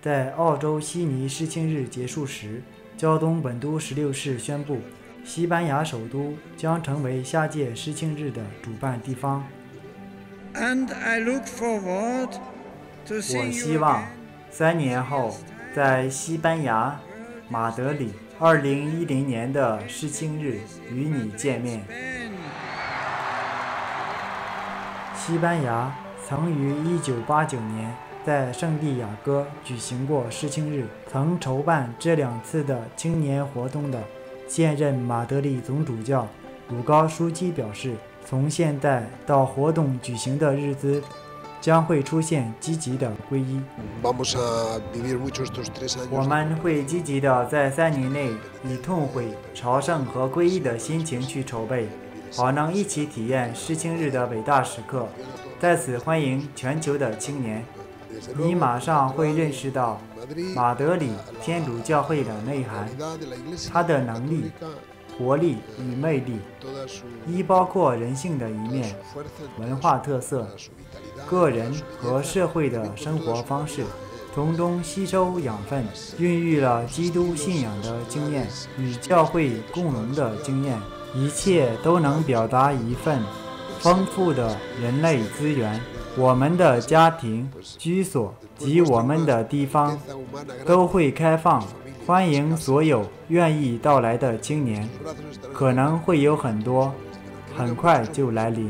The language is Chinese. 在澳洲悉尼世青日结束时，胶东本都16市宣布，西班牙首都将成为下届世青日的主办地方。我希望3年后在西班牙马德里2010年的世青日与你见面。西班牙曾于1989年。 在圣地亚哥举行过世青日，曾筹办这2次的青年活动的现任马德里总主教鲁高枢机表示，从现在到活动举行的日子，将会出现积极的皈依。我们会积极地在3年内以痛悔、朝圣和皈依的心情去筹备，好能一起体验世青日的伟大时刻。在此欢迎全球的青年。 你马上会认识到马德里天主教会的内涵，它的能力、活力与魅力，亦包括人性的一面、文化特色、个人和社会的生活方式，从中吸收养分，孕育了基督信仰的经验与教会共荣的经验，一切都能表达一份丰富的人类资源。 我们的家庭、居所及我们的地方都会开放，欢迎所有愿意到来的青年，可能会有很多，很快就来临。